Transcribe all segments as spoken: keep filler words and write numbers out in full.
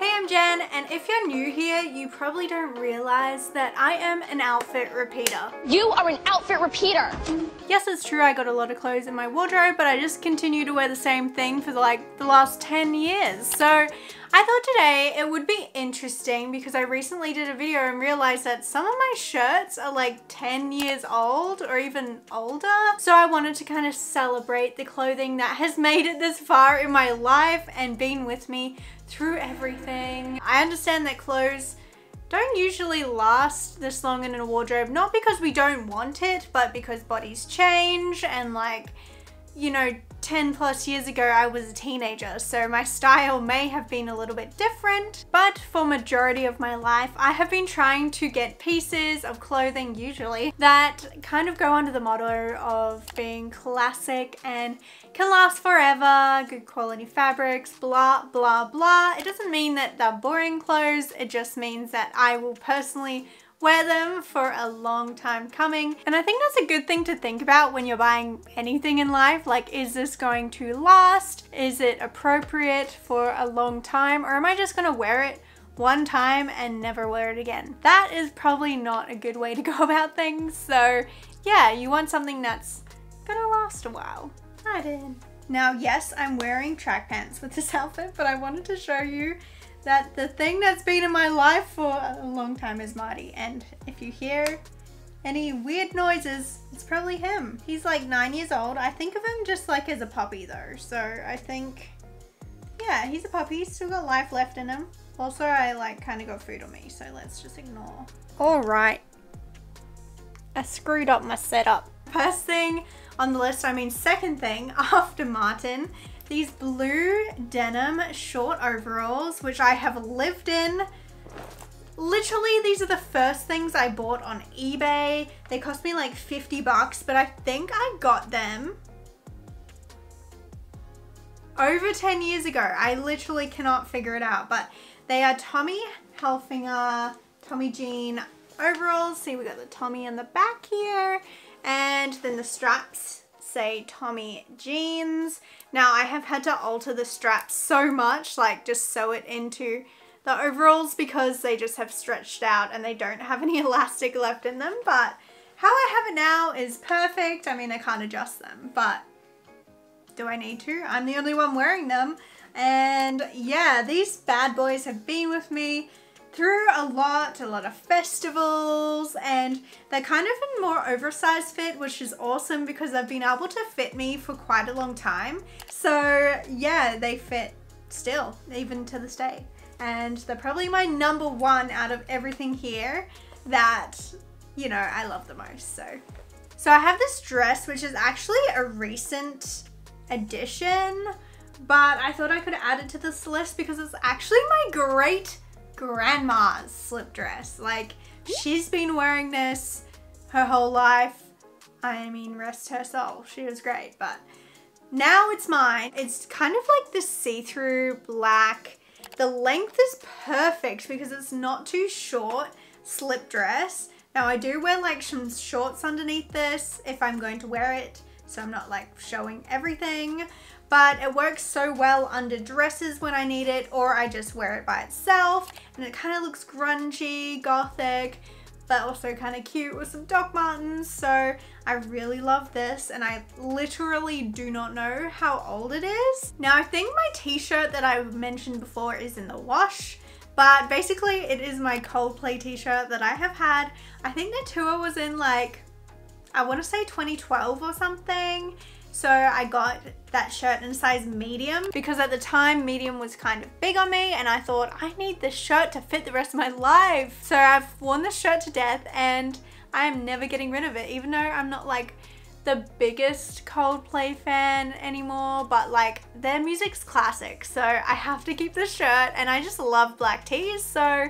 Hey, I'm Jen, and if you're new here, you probably don't realize that I am an outfit repeater. You are an outfit repeater! Yes, it's true, I got a lot of clothes in my wardrobe, but I just continue to wear the same thing for like the last ten years. So I thought today it would be interesting because I recently did a video and realized that some of my shirts are like ten years old or even older. So I wanted to kind of celebrate the clothing that has made it this far in my life and been with me through everything. I understand that clothes don't usually last this long in a wardrobe, not because we don't want it, but because bodies change and like, you know, ten plus years ago I was a teenager, so my style may have been a little bit different, but for majority of my life I have been trying to get pieces of clothing usually that kind of go under the motto of being classic and can last forever, good quality fabrics, blah blah blah. It doesn't mean that they're boring clothes, it just means that I will personally wear them for a long time coming. And I think that's a good thing to think about when you're buying anything in life. Like, is this going to last? Is it appropriate for a long time? Or am I just gonna wear it one time and never wear it again? That is probably not a good way to go about things. So yeah, you want something that's gonna last a while. I did. Now, yes, I'm wearing track pants with this outfit, but I wanted to show you that the thing that's been in my life for a long time is Marty. And if you hear any weird noises, it's probably him. He's like nine years old. I think of him just like as a puppy though. So I think, yeah, he's a puppy. He's still got life left in him. Also, I like kind of got food on me, so let's just ignore. All right, I screwed up my setup. First thing on the list, I mean second thing after Martin, these blue denim short overalls, which I have lived in. Literally, these are the first things I bought on eBay. They cost me like fifty bucks, but I think I got them over ten years ago. I literally cannot figure it out, but they are Tommy Hilfiger, Tommy Jean overalls. See, we got the Tommy in the back here, and then the straps say Tommy Jeans. Now I have had to alter the straps so much, like just sew it into the overalls because they just have stretched out and they don't have any elastic left in them, but how I have it now is perfect. I mean, I can't adjust them, but do I need to? I'm the only one wearing them. And yeah, these bad boys have been with me through a lot, a lot of festivals, and they're kind of a more oversized fit, which is awesome because they've been able to fit me for quite a long time. So yeah, they fit still, even to this day. And they're probably my number one out of everything here that, you know, I love the most, so. So I have this dress, which is actually a recent addition, but I thought I could add it to this list because it's actually my great grandma's slip dress. Like, she's been wearing this her whole life. I mean, rest her soul, she was great, but now it's mine. It's kind of like this see-through black. The length is perfect because it's not too short slip dress. Now I do wear like some shorts underneath this if I'm going to wear it, so I'm not like showing everything, but it works so well under dresses when I need it, or I just wear it by itself, and it kind of looks grungy, gothic, but also kind of cute with some Doc Martens. So I really love this, and I literally do not know how old it is. Now I think my t-shirt that I mentioned before is in the wash, but basically it is my Coldplay t-shirt that I have had. I think the tour was in like, I want to say twenty twelve or something. So I got that shirt in size medium because at the time medium was kind of big on me, and I thought I need this shirt to fit the rest of my life. So I've worn this shirt to death and I'm never getting rid of it, even though I'm not like the biggest Coldplay fan anymore, but like their music's classic. So I have to keep this shirt, and I just love black tees. So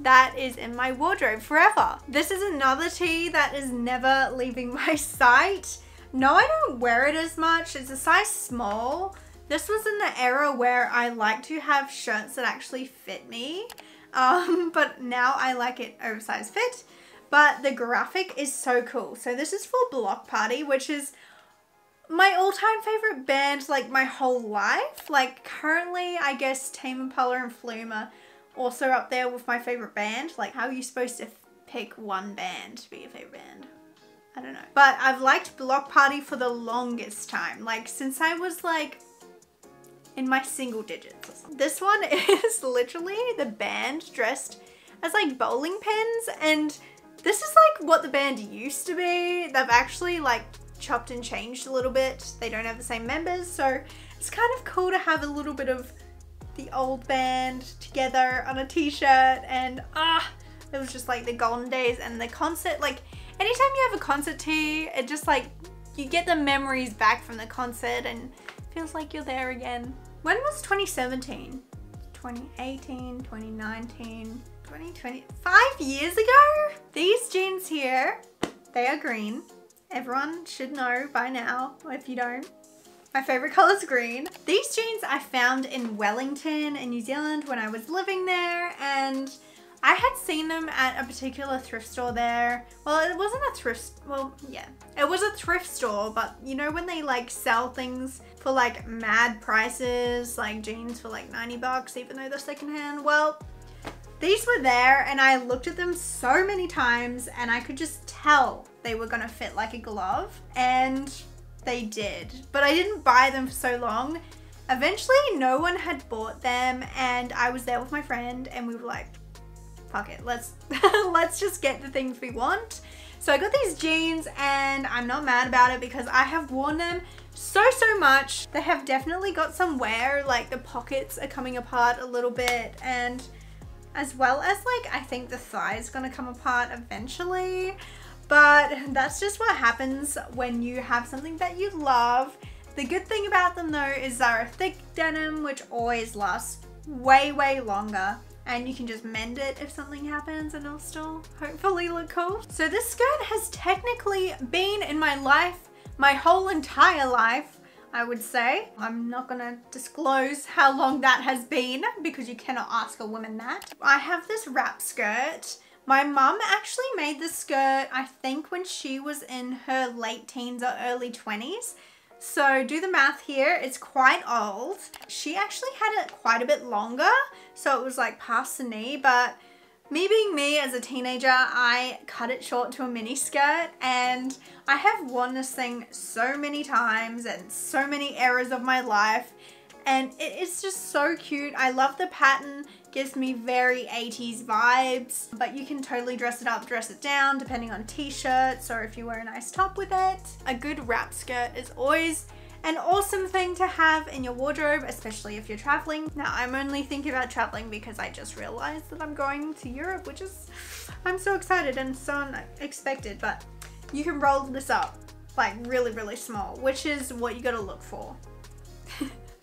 that is in my wardrobe forever. This is another tee that is never leaving my sight. No, I don't wear it as much. It's a size small. This was in the era where I like to have shirts that actually fit me, um, but now I like it oversized fit. But the graphic is so cool. So this is for Bloc Party, which is my all-time favorite band, like my whole life. Like currently, I guess Tame Impala and Flume are also up there with my favorite band. Like, how are you supposed to pick one band to be your favorite band? I don't know. But I've liked Bloc Party for the longest time, like since I was like in my single digits or something. This one is literally the band dressed as like bowling pins, and this is like what the band used to be. They've actually like chopped and changed a little bit. They don't have the same members, so it's kind of cool to have a little bit of the old band together on a t-shirt. And ah, it was just like the golden days. And the concert, like anytime you have a concert tee, it just like, you get the memories back from the concert and it feels like you're there again. When was twenty seventeen? twenty eighteen, twenty nineteen, twenty twenty, five years ago? These jeans here, they are green. Everyone should know by now, if you don't. My favorite color is green. These jeans I found in Wellington in New Zealand when I was living there, and I had seen them at a particular thrift store there. Well, it wasn't a thrift, well, yeah. It was a thrift store, but you know when they like sell things for like mad prices, like jeans for like ninety bucks, even though they're secondhand? Well, these were there, and I looked at them so many times and I could just tell they were gonna fit like a glove, and they did. But I didn't buy them for so long. Eventually, no one had bought them, and I was there with my friend and we were like, fuck it, let's let's just get the things we want. So I got these jeans, and I'm not mad about it because I have worn them so so much. They have definitely got some wear, like the pockets are coming apart a little bit, and as well as like I think the thigh is gonna come apart eventually. But that's just what happens when you have something that you love. The good thing about them though is they're a thick denim, which always lasts way way longer. And you can just mend it if something happens and it'll still hopefully look cool. So this skirt has technically been in my life, my whole entire life, I would say. I'm not gonna disclose how long that has been because you cannot ask a woman that. I have this wrap skirt. My mum actually made this skirt, I think when she was in her late teens or early twenties. So do the math here, it's quite old. She actually had it quite a bit longer, so it was like past the knee, but me being me as a teenager, I cut it short to a mini skirt, and I have worn this thing so many times and so many eras of my life, and it is just so cute. I love the pattern, gives me very eighties vibes, but you can totally dress it up, dress it down, depending on t-shirts or if you wear a nice top with it. A good wrap skirt is always an awesome thing to have in your wardrobe, especially if you're traveling. Now, I'm only thinking about traveling because I just realized that I'm going to Europe, which is, I'm so excited and so unexpected, but you can roll this up like really, really small, which is what you gotta look for.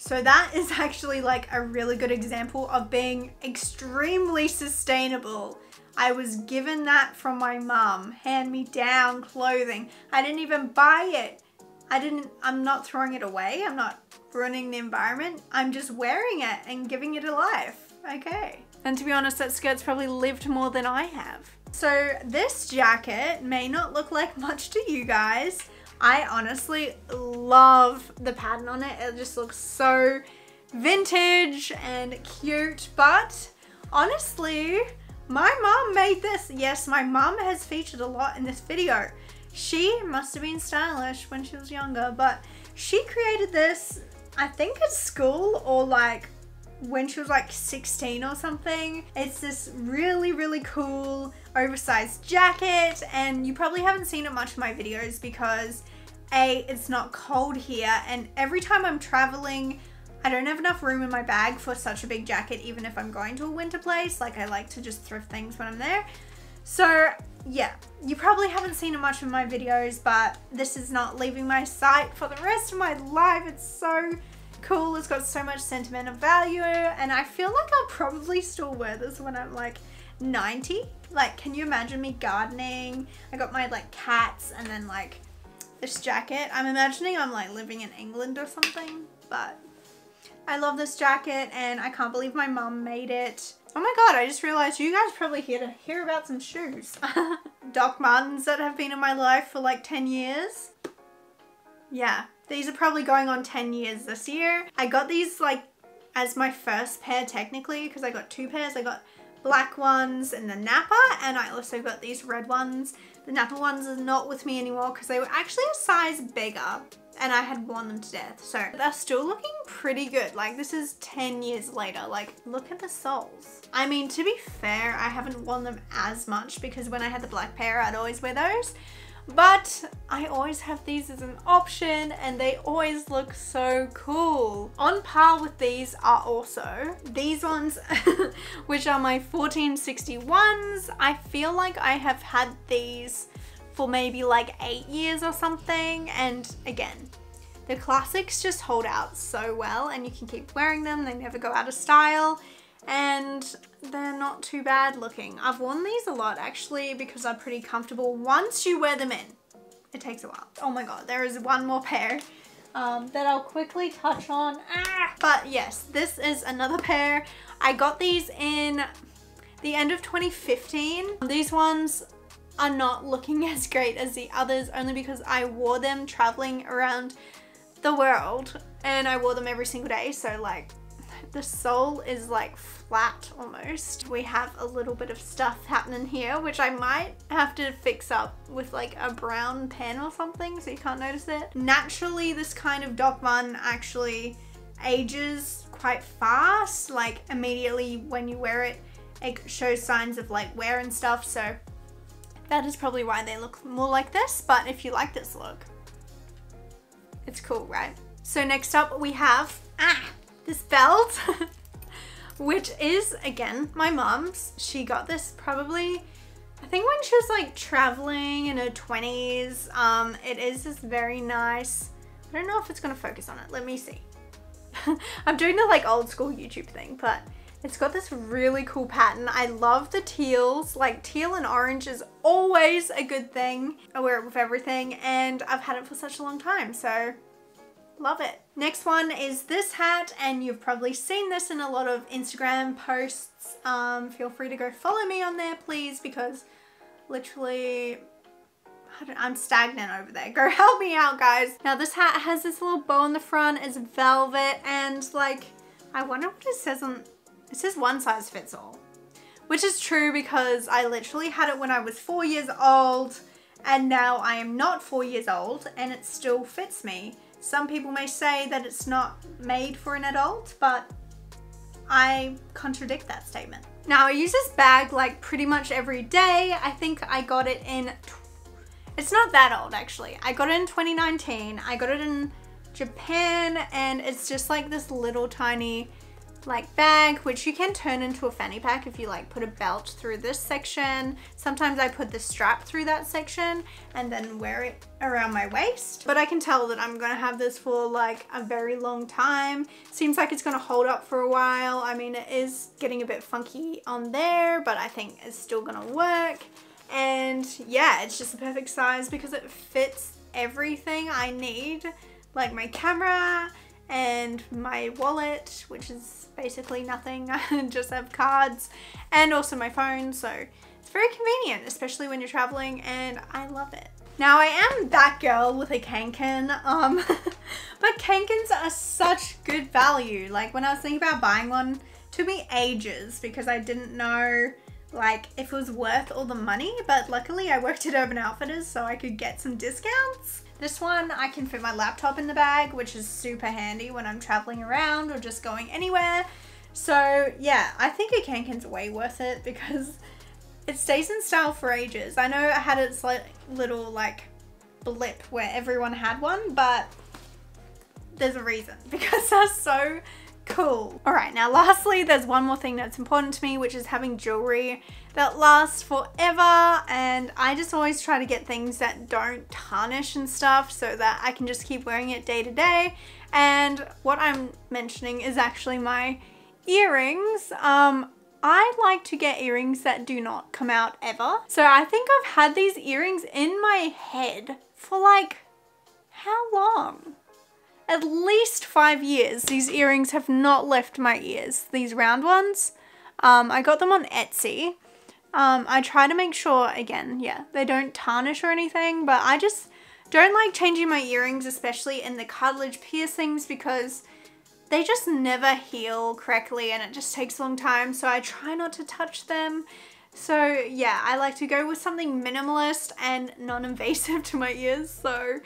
So that is actually like a really good example of being extremely sustainable. I was given that from my mum, hand-me-down clothing. I didn't even buy it. I didn't, I'm not throwing it away. I'm not ruining the environment. I'm just wearing it and giving it a life, okay? And to be honest, that skirt's probably lived more than I have. So this jacket may not look like much to you guys. I honestly love the pattern on it. It just looks so vintage and cute, but honestly, my mom made this. Yes, my mom has featured a lot in this video. She must have been stylish when she was younger, but she created this, I think at school or like when she was like sixteen or something. It's this really, really cool oversized jacket, and you probably haven't seen it much in my videos because A, it's not cold here, and every time I'm traveling, I don't have enough room in my bag for such a big jacket, even if I'm going to a winter place. Like, I like to just thrift things when I'm there. So yeah, you probably haven't seen it much in my videos, but this is not leaving my sight for the rest of my life. It's so cool. It's got so much sentimental value, and I feel like I'll probably still wear this when I'm like ninety. Like, can you imagine me gardening? I got my like cats and then like this jacket. I'm imagining I'm like living in England or something, but I love this jacket and I can't believe my mum made it. Oh my God, I just realized you guys probably here to hear about some shoes. Doc Martens that have been in my life for like ten years. Yeah, these are probably going on ten years this year. I got these like as my first pair technically, because I got two pairs. I got black ones and the Napa, and I also got these red ones. The Napa ones are not with me anymore because they were actually a size bigger and I had worn them to death. So they're still looking pretty good. Like, this is ten years later. Like, look at the soles. I mean, to be fair, I haven't worn them as much because when I had the black pair, I'd always wear those. But I always have these as an option and they always look so cool. On par with these are also these ones, which are my fourteen sixty-ones. I feel like I have had these for maybe like eight years or something. And again, the classics just hold out so well and you can keep wearing them. They never go out of style. And they're not too bad looking. I've worn these a lot actually because they're pretty comfortable once you wear them in. It takes a while. Oh my god, there is one more pair um, that I'll quickly touch on. Ah! But yes, this is another pair. I got these in the end of twenty fifteen. These ones are not looking as great as the others only because I wore them traveling around the world and I wore them every single day, so like the sole is like flat almost. We have a little bit of stuff happening here, which I might have to fix up with like a brown pen or something so you can't notice it. Naturally, this kind of Doc Marten actually ages quite fast. Like, immediately when you wear it, it shows signs of like wear and stuff. So that is probably why they look more like this. But if you like this look, it's cool, right? So next up we have, ah, this belt, which is again my mum's. She got this probably, I think, when she was like traveling in her twenties. Um, it is this very nice, I don't know if it's gonna focus on it. Let me see. I'm doing the like old school YouTube thing, but it's got this really cool pattern. I love the teals, like teal and orange is always a good thing. I wear it with everything and I've had it for such a long time, so love it. Next one is this hat, and you've probably seen this in a lot of Instagram posts. Um, feel free to go follow me on there, please, because literally, I don't, I'm stagnant over there. Go help me out, guys. Now this hat has this little bow on the front. It's velvet, and like, I wonder what it says on, it says one size fits all, which is true because I literally had it when I was four years old, and now I am not four years old, and it still fits me. Some people may say that it's not made for an adult, but I contradict that statement. Now, I use this bag like pretty much every day. I think I got it in, it's not that old actually. I got it in twenty nineteen. I got it in Japan, and it's just like this little tiny like bag, which you can turn into a fanny pack if you like put a belt through this section. Sometimes I put the strap through that section and then wear it around my waist. But I can tell that I'm gonna have this for like a very long time. Seems like it's gonna hold up for a while. I mean, it is getting a bit funky on there, but I think it's still gonna work. And yeah, it's just the perfect size because it fits everything I need, like my camera and my wallet, which is basically nothing. I just have cards, and also my phone, so it's very convenient, especially when you're traveling, and I love it. Now, I am that girl with a Kanken, um, but Kankens are such good value. Like, when I was thinking about buying one, it took me ages because I didn't know like if it was worth all the money, but luckily I worked at Urban Outfitters so I could get some discounts. This one, I can fit my laptop in the bag, which is super handy when I'm traveling around or just going anywhere. So yeah, I think a Kanken's way worth it because it stays in style for ages. I know it had its like little like blip where everyone had one, but there's a reason because they're so cool. All right, now lastly, there's one more thing that's important to me, which is having jewelry that lasts forever. And I just always try to get things that don't tarnish and stuff so that I can just keep wearing it day to day. And what I'm mentioning is actually my earrings. Um, I like to get earrings that do not come out ever. So I think I've had these earrings in my head for like, how long? At least five years, these earrings have not left my ears. These round ones, um, I got them on Etsy. Um, I try to make sure, again, yeah, they don't tarnish or anything, but I just don't like changing my earrings, especially in the cartilage piercings, because they just never heal correctly and it just takes a long time, so I try not to touch them. So yeah, I like to go with something minimalist and non-invasive to my ears. So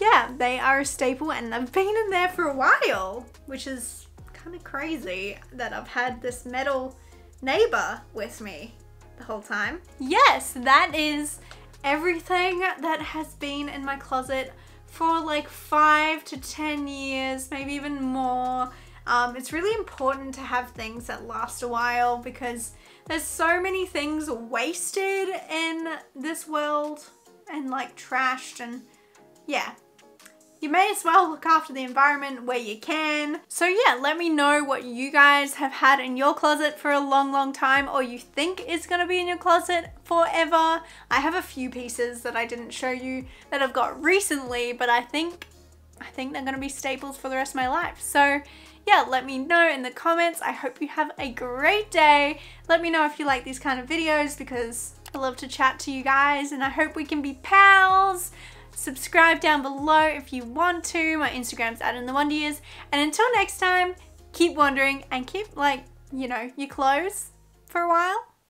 yeah, they are a staple and they've been in there for a while, which is kind of crazy that I've had this metal neighbor with me the whole time. Yes, that is everything that has been in my closet for like five to ten years, maybe even more. Um, it's really important to have things that last a while because there's so many things wasted in this world and like trashed, and yeah, you may as well look after the environment where you can. So yeah, let me know what you guys have had in your closet for a long, long time, or you think is gonna be in your closet forever. I have a few pieces that I didn't show you that I've got recently, but I think, I think they're gonna be staples for the rest of my life. So yeah, let me know in the comments. I hope you have a great day. Let me know if you like these kind of videos because I love to chat to you guys and I hope we can be pals. Subscribe down below if you want to. My Instagram's at in the wonder years. And until next time, keep wandering and keep like, you know, your clothes for a while.